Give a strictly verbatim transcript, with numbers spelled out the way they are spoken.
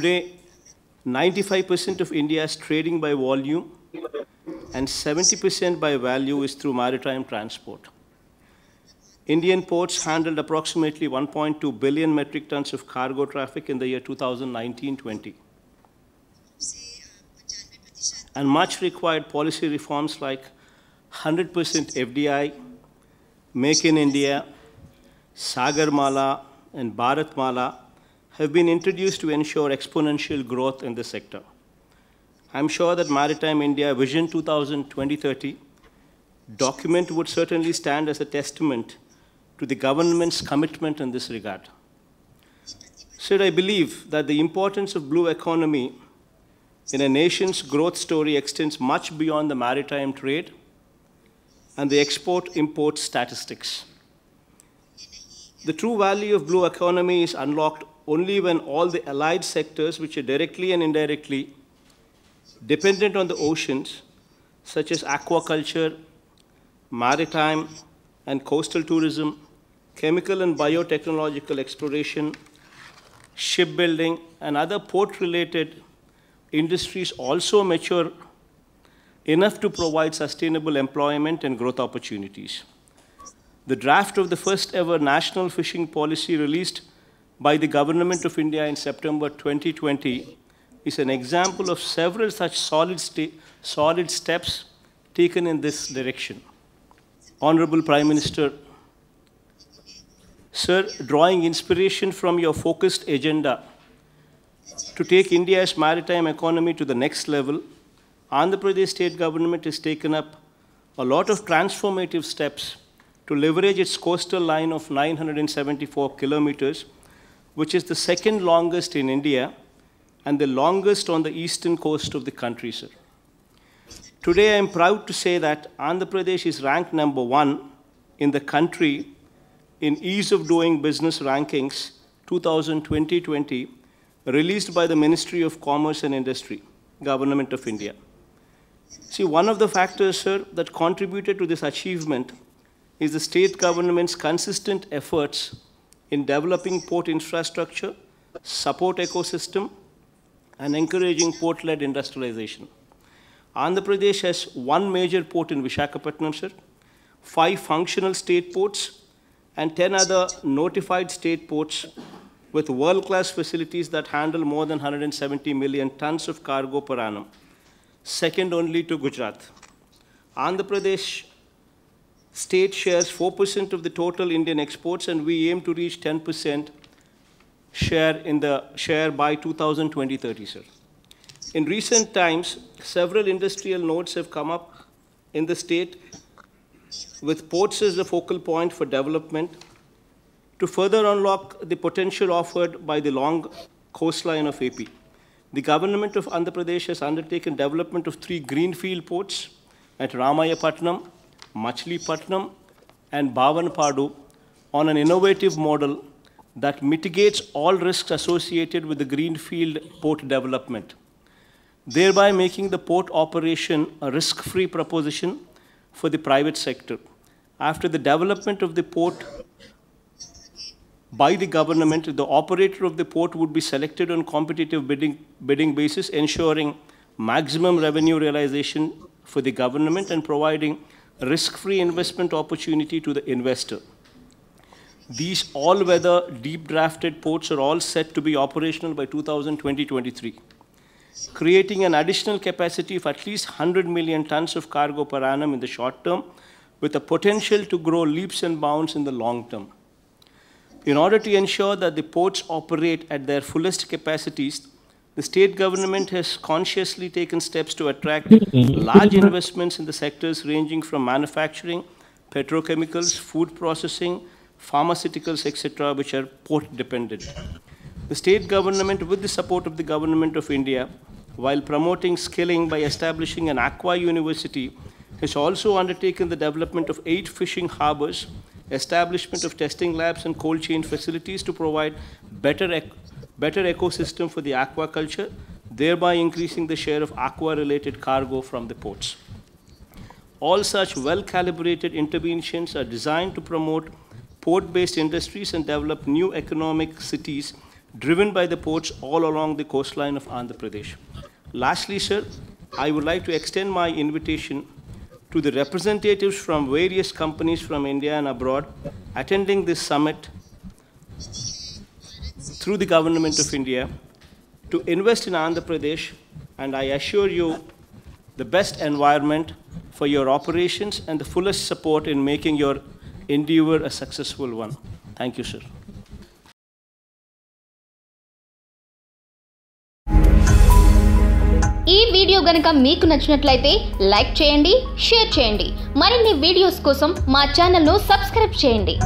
Today, ninety-five percent of India's trading by volume and seventy percent by value is through maritime transport. Indian ports handled approximately one point two billion metric tons of cargo traffic in the year two thousand nineteen twenty. And much required policy reforms like one hundred percent F D I, Make in India, Sagar Mala, and Bharat Mala have been introduced to ensure exponential growth in the sector. I'm sure that Maritime India Vision two thousand thirty document would certainly stand as a testament to the government's commitment in this regard. Sir, I believe that the importance of blue economy in a nation's growth story extends much beyond the maritime trade and the export-import statistics. The true value of blue economy is unlocked only when all the allied sectors, which are directly and indirectly dependent on the oceans, such as aquaculture, maritime and coastal tourism, chemical and biotechnological exploration, shipbuilding, and other port-related industries, also mature enough to provide sustainable employment and growth opportunities. The draft of the first ever national fishing policy released by the Government of India in September twenty twenty is an example of several such solid, st solid steps taken in this direction. Honorable Prime Minister, sir, drawing inspiration from your focused agenda to take India's maritime economy to the next level, Andhra Pradesh state government has taken up a lot of transformative steps to leverage its coastal line of nine hundred seventy-four kilometers, which is the second longest in India and the longest on the eastern coast of the country, sir. Today, I am proud to say that Andhra Pradesh is ranked number one in the country in Ease of Doing Business Rankings two thousand twenty, released by the Ministry of Commerce and Industry, Government of India. See, one of the factors, sir, that contributed to this achievement is the state government's consistent efforts in developing port infrastructure, support ecosystem, and encouraging port-led industrialization. Andhra Pradesh has one major port in Vishakhapatnam, sir, five functional state ports, and ten other notified state ports with world-class facilities that handle more than one hundred seventy million tons of cargo per annum, second only to Gujarat. Andhra Pradesh state shares four percent of the total Indian exports, and we aim to reach ten percent share in the share by two thousand thirty, sir. In recent times, several industrial nodes have come up in the state with ports as the focal point for development to further unlock the potential offered by the long coastline of A P. The government of Andhra Pradesh has undertaken development of three greenfield ports at Ramayapatnam, Machilipatnam, and Bhavanpadu on an innovative model that mitigates all risks associated with the greenfield port development, thereby making the port operation a risk-free proposition for the private sector. After the development of the port by the government, the operator of the port would be selected on competitive bidding, bidding basis, ensuring maximum revenue realization for the government and providing risk-free investment opportunity to the investor. These all-weather, deep-drafted ports are all set to be operational by two thousand twenty to twenty-three, creating an additional capacity of at least one hundred million tons of cargo per annum in the short term, with a potential to grow leaps and bounds in the long term. In order to ensure that the ports operate at their fullest capacities, the state government has consciously taken steps to attract large investments in the sectors ranging from manufacturing, petrochemicals, food processing, pharmaceuticals, et cetera, which are port-dependent. The state government, with the support of the Government of India, while promoting skilling by establishing an aqua university, has also undertaken the development of eight fishing harbors, establishment of testing labs and cold chain facilities to provide better, ec better ecosystem for the aquaculture, thereby increasing the share of aqua-related cargo from the ports. All such well-calibrated interventions are designed to promote port-based industries and develop new economic cities driven by the ports all along the coastline of Andhra Pradesh. Lastly, sir, I would like to extend my invitation to the representatives from various companies from India and abroad attending this summit through the Government of India to invest in Andhra Pradesh, and I assure you the best environment for your operations and the fullest support in making your endeavor a successful one. Thank you, sir. ఈ video గనుక మీకు నచ్చినట్లయితే like చేయండి, share చేయండి. మరిన్ని videos కోసం మా channel ను సబ్స్క్రైబ్ చేయండి.